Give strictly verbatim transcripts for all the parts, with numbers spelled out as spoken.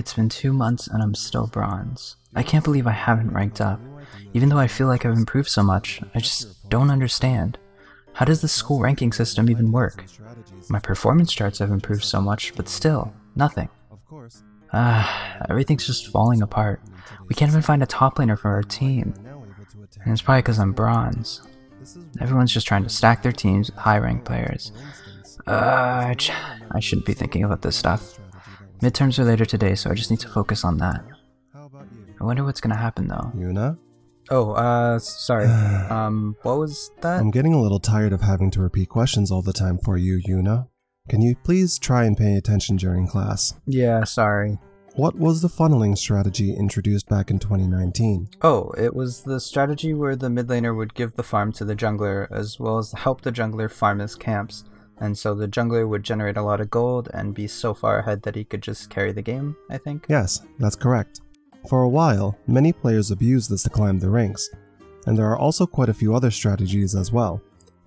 It's been two months and I'm still bronze. I can't believe I haven't ranked up. Even though I feel like I've improved so much, I just don't understand. How does this school ranking system even work? My performance charts have improved so much, but still, nothing. Ah, everything's just falling apart. We can't even find a top laner for our team. And it's probably because I'm bronze. Everyone's just trying to stack their teams with high-ranked players. Uh, I shouldn't be thinking about this stuff. Midterms are later today, so I just need to focus on that. I wonder what's gonna happen, though. Yoona? Oh, uh, sorry. um, what was that? I'm getting a little tired of having to repeat questions all the time for you, Yoona. Can you please try and pay attention during class? Yeah, sorry. What was the funneling strategy introduced back in twenty nineteen? Oh, it was the strategy where the mid laner would give the farm to the jungler, as well as help the jungler farm his camps. And so the jungler would generate a lot of gold and be so far ahead that he could just carry the game, I think? Yes, that's correct. For a while, many players abused this to climb the ranks, and there are also quite a few other strategies as well.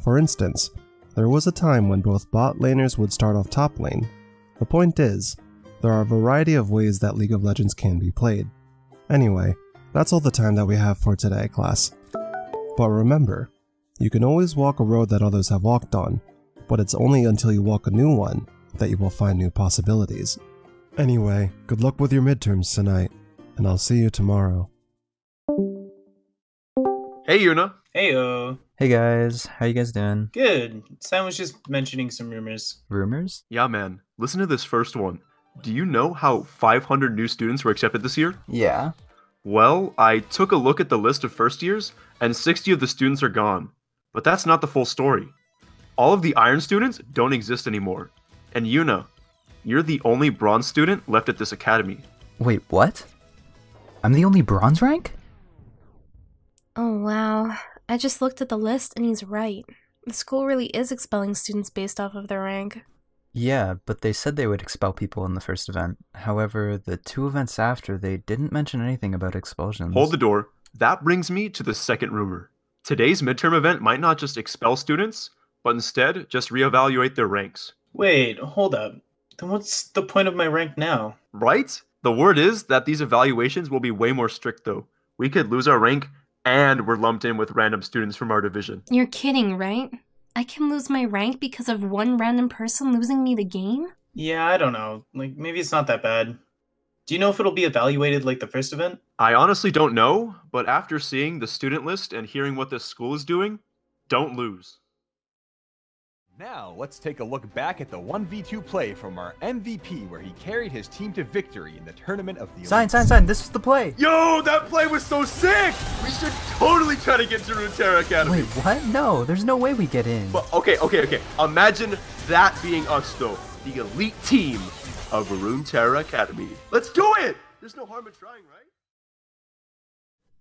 For instance, there was a time when both bot laners would start off top lane. The point is, there are a variety of ways that League of Legends can be played. Anyway, that's all the time that we have for today, class. But remember, you can always walk a road that others have walked on, but it's only until you walk a new one that you will find new possibilities. Anyway, good luck with your midterms tonight, and I'll see you tomorrow. Hey, Yoona. Hey-o. Hey guys, how you guys doing? Good. Sam was just mentioning some rumors. Rumors? Yeah, man. Listen to this first one. Do you know how five hundred new students were accepted this year? Yeah. Well, I took a look at the list of first years, and sixty of the students are gone. But that's not the full story. All of the iron students don't exist anymore. And Yoona, you're the only bronze student left at this academy. Wait, what? I'm the only bronze rank? Oh wow, I just looked at the list and he's right. The school really is expelling students based off of their rank. Yeah, but they said they would expel people in the first event. However, the two events after, they didn't mention anything about expulsions. Hold the door. That brings me to the second rumor. Today's midterm event might not just expel students, but instead just reevaluate their ranks. Wait, hold up. Then what's the point of my rank now? Right? The word is that these evaluations will be way more strict though. We could lose our rank and we're lumped in with random students from our division. You're kidding, right? I can lose my rank because of one random person losing me the game? Yeah, I don't know. Like, maybe it's not that bad. Do you know if it'll be evaluated like the first event? I honestly don't know, but after seeing the student list and hearing what this school is doing, don't lose. Now, let's take a look back at the one v two play from our M V P where he carried his team to victory in the Tournament of the Sign, Sign, Sign, this is the play! Yo, that play was so sick! We should totally try to get to Runeterra Academy! Wait, what? No, there's no way we get in. But, okay, okay, okay. Imagine that being us, though. The elite team of Runeterra Academy. Let's do it! There's no harm in trying, right?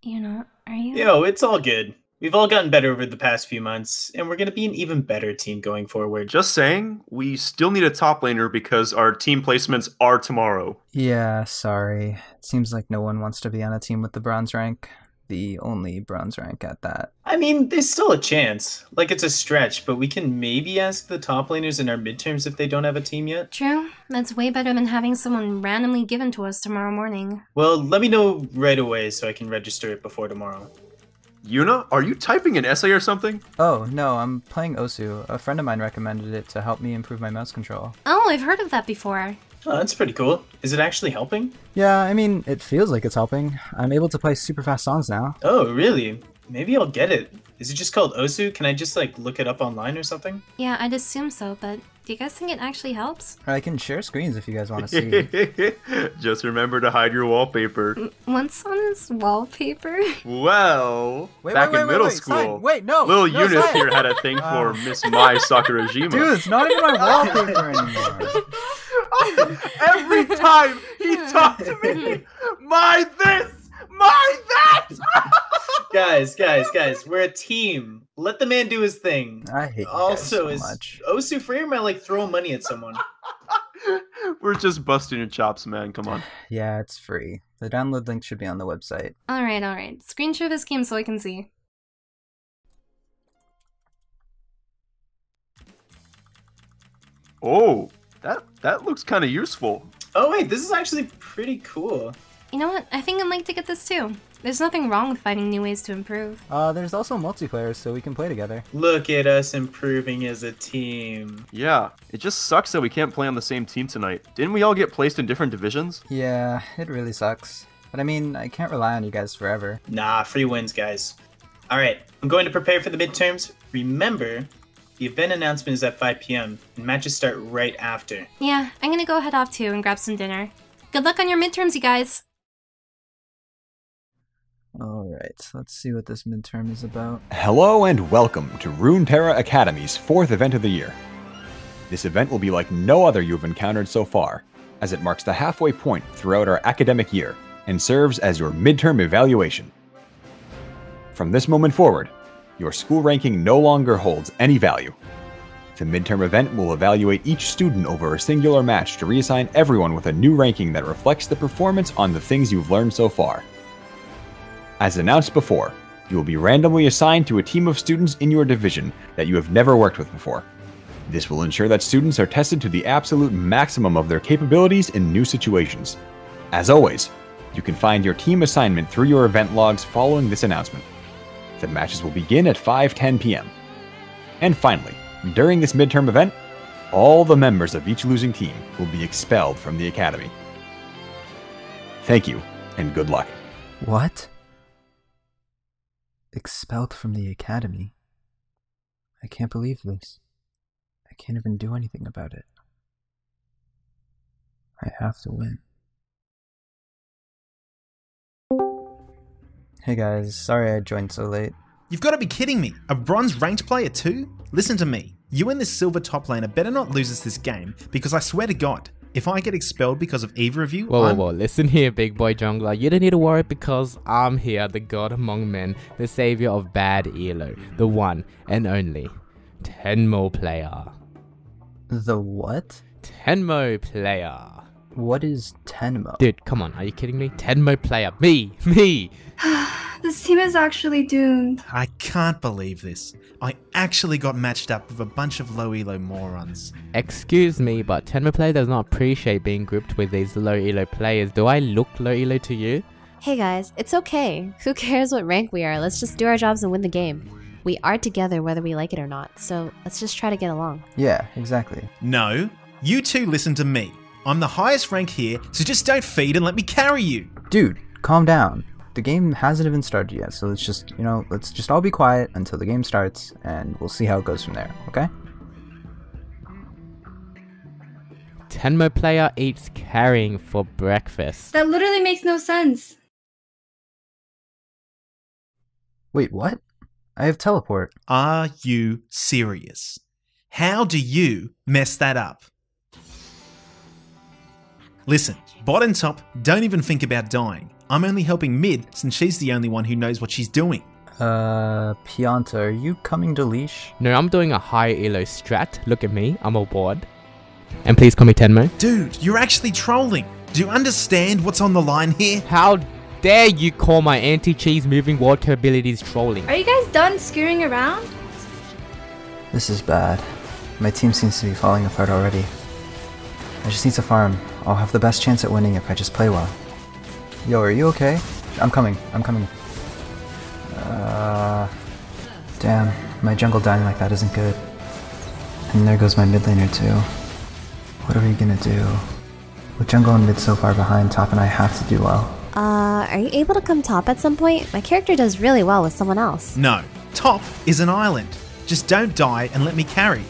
You know, are you... Yo, it's all good. We've all gotten better over the past few months, and we're going to be an even better team going forward. Just saying, we still need a top laner because our team placements are tomorrow. Yeah, sorry. It seems like no one wants to be on a team with the bronze rank. The only bronze rank at that. I mean, there's still a chance. Like, it's a stretch, but we can maybe ask the top laners in our midterms if they don't have a team yet. True. That's way better than having someone randomly given to us tomorrow morning. Well, let me know right away so I can register it before tomorrow. Yoona, are you typing an essay or something? Oh, no, I'm playing Osu. A friend of mine recommended it to help me improve my mouse control. Oh, I've heard of that before. Oh, that's pretty cool. Is it actually helping? Yeah, I mean, it feels like it's helping. I'm able to play super fast songs now. Oh, really? Maybe I'll get it. Is it just called Osu? Can I just, like, look it up online or something? Yeah, I'd assume so, but do you guys think it actually helps? I can share screens if you guys want to see. Just remember to hide your wallpaper. What's on this wallpaper? Well, wait, back wait, in wait, middle wait, school, sign. Wait, no, little no, Eunice sign. Here had a thing for Miss Mai Sakurajima. Dude, it's not even my wallpaper anymore. Every time he talked to me, my this, my that. Guys, guys, guys, we're a team. Let the man do his thing. I hate you also, guys so much. Also, is Osu free or am I like throwing money at someone? We're just busting your chops, man. Come on. Yeah, it's free. The download link should be on the website. All right, all right. Screen share this game so I can see. Oh, that that looks kind of useful. Oh wait, this is actually pretty cool. You know what? I think I'd like to get this too. There's nothing wrong with finding new ways to improve. Uh, there's also multiplayer, so we can play together. Look at us improving as a team. Yeah, it just sucks that we can't play on the same team tonight. Didn't we all get placed in different divisions? Yeah, it really sucks. But I mean, I can't rely on you guys forever. Nah, free wins, guys. All right, I'm going to prepare for the midterms. Remember, the event announcement is at five P M and matches start right after. Yeah, I'm gonna go head off too and grab some dinner. Good luck on your midterms, you guys. Alright, let's see what this midterm is about. Hello and welcome to Runeterra Academy's fourth event of the year. This event will be like no other you've encountered so far, as it marks the halfway point throughout our academic year and serves as your midterm evaluation. From this moment forward, your school ranking no longer holds any value. The midterm event will evaluate each student over a singular match to reassign everyone with a new ranking that reflects the performance on the things you've learned so far. As announced before, you will be randomly assigned to a team of students in your division that you have never worked with before. This will ensure that students are tested to the absolute maximum of their capabilities in new situations. As always, you can find your team assignment through your event logs following this announcement. The matches will begin at five ten P M And finally, during this midterm event, all the members of each losing team will be expelled from the academy. Thank you, and good luck. What? Expelled from the academy? I can't believe this. I can't even do anything about it. I have to win. Hey guys, sorry I joined so late. You've got to be kidding me! A bronze ranked player too? Listen to me, you and this silver top laner better not lose us this game, because I swear to God, if I get expelled because of either of you, Whoa, I'm whoa, whoa, listen here, big boy jungler. You don't need to worry because I'm here, the god among men, the savior of bad E L O, the one and only Tenmo player. The what? Tenmo player. What is Tenmo? Dude, come on, are you kidding me? Tenmo player, me, me! This team is actually doomed. I can't believe this. I actually got matched up with a bunch of low elo morons. Excuse me, but Tenmo player does not appreciate being grouped with these low elo players. Do I look low elo to you? Hey guys, it's okay. Who cares what rank we are? Let's just do our jobs and win the game. We are together whether we like it or not, so let's just try to get along. Yeah, exactly. No, you two listen to me. I'm the highest rank here, so just don't feed and let me carry you. Dude, calm down. The game hasn't even started yet, so let's just, you know, let's just all be quiet until the game starts, and we'll see how it goes from there, okay? Tenmo player eats carrying for breakfast. That literally makes no sense. Wait, what? I have teleport. Are you serious? How do you mess that up? Listen, bot and top, don't even think about dying. I'm only helping mid since she's the only one who knows what she's doing. Uh, Pianta, are you coming to leash? No, I'm doing a high elo strat. Look at me, I'm all bored. And please call me Tenmo. Dude, you're actually trolling. Do you understand what's on the line here? How dare you call my anti-cheese moving world capabilities trolling? Are you guys done screwing around? This is bad. My team seems to be falling apart already. I just need to farm. I'll have the best chance at winning if I just play well. Yo, are you okay? I'm coming, I'm coming. Uh, damn, my jungle dying like that isn't good. And there goes my mid laner too. What are we gonna do? With jungle and mid so far behind, top and I have to do well. Uh, are you able to come top at some point? My character does really well with someone else. No, top is an island. Just don't die and let me carry.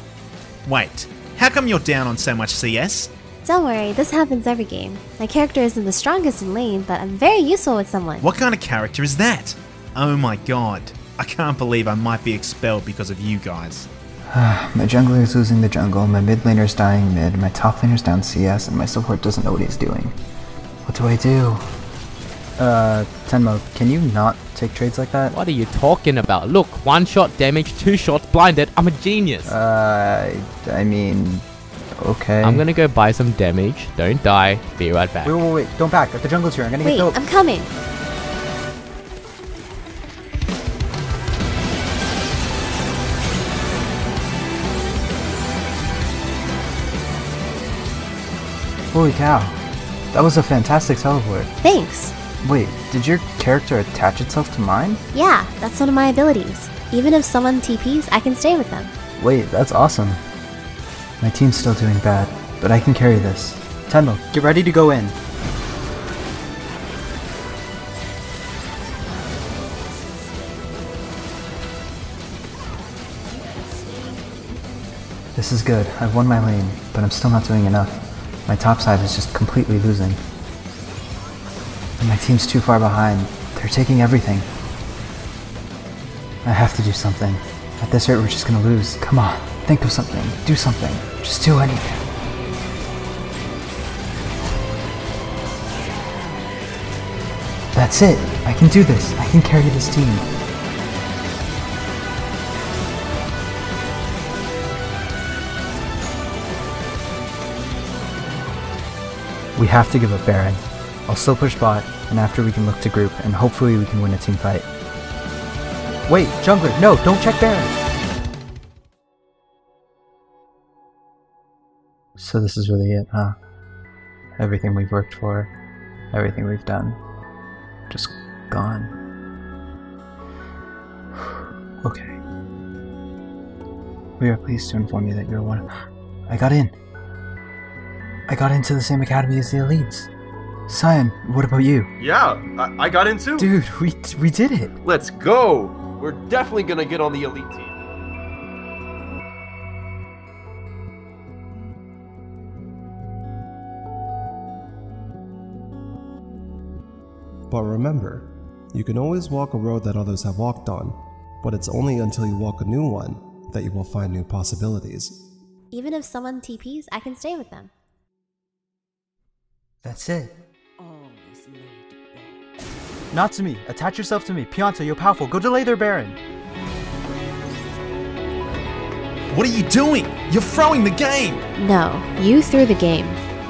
Wait, how come you're down on so much C S? Don't worry, this happens every game. My character isn't the strongest in lane, but I'm very useful with someone. What kind of character is that? Oh my god. I can't believe I might be expelled because of you guys. My jungler is losing the jungle, my mid laner's dying mid, my top laner's down C S, and my support doesn't know what he's doing. What do I do? Uh, Tenmo, can you not take trades like that? What are you talking about? Look, one shot damage, two shots blinded, I'm a genius! Uh, I mean... Okay. I'm gonna go buy some damage. Don't die. Be right back. Wait, wait, wait. Don't back. The jungle's here. I'm gonna wait, get killed. I'm coming. Holy cow. That was a fantastic teleport. Thanks. Wait, did your character attach itself to mine? Yeah, that's one of my abilities. Even if someone T Ps, I can stay with them. Wait, that's awesome. My team's still doing bad, but I can carry this. Tenmo, get ready to go in. This is good. I've won my lane, but I'm still not doing enough. My top side is just completely losing. And my team's too far behind. They're taking everything. I have to do something. At this rate, we're just gonna lose. Come on, think of something. Do something. Just do anything. That's it. I can do this. I can carry this team. We have to give up Baron. I'll still push bot, and after we can look to group, and hopefully we can win a team fight. Wait, jungler, no, don't check Baron! So this is really it, huh? Everything we've worked for, everything we've done, just gone. Okay. We are pleased to inform you that you're one of... I got in! I got into the same academy as the elites. Sion, what about you? Yeah, I, I got in too. Dude, we we did it. Let's go. We're definitely gonna get on the elite team. But remember, you can always walk a road that others have walked on, but it's only until you walk a new one that you will find new possibilities. Even if someone T Ps, I can stay with them. That's it. Natsumi, attach yourself to me. Pionta, you're powerful. Go delay their Baron. What are you doing? You're throwing the game. No, you threw the game.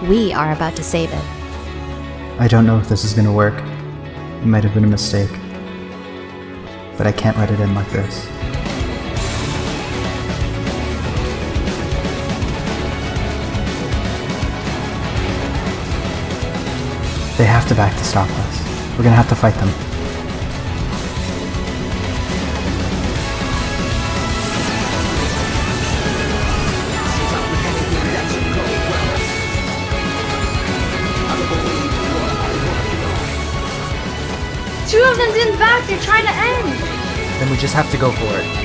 We are about to save it. I don't know if this is going to work. It might have been a mistake. But I can't let it end like this. They have to back to stop us. We're gonna have to fight them. Two of them didn't back, they're trying to end! Then we just have to go for it.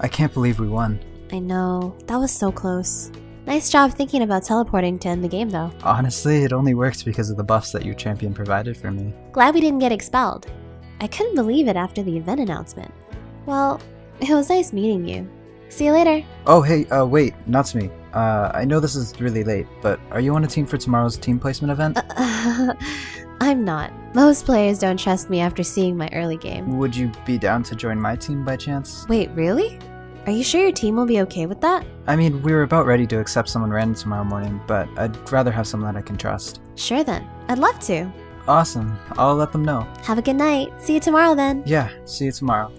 I can't believe we won. I know. That was so close. Nice job thinking about teleporting to end the game, though. Honestly, it only works because of the buffs that your champion provided for me. Glad we didn't get expelled. I couldn't believe it after the event announcement. Well, it was nice meeting you. See you later. Oh, hey, uh, wait, Natsumi. Uh, I know this is really late, but are you on a team for tomorrow's team placement event? Uh, I'm not. Most players don't trust me after seeing my early game. Would you be down to join my team by chance? Wait, really? Are you sure your team will be okay with that? I mean, we were about ready to accept someone random tomorrow morning, but I'd rather have someone that I can trust. Sure then. I'd love to. Awesome. I'll let them know. Have a good night. See you tomorrow then. Yeah, see you tomorrow.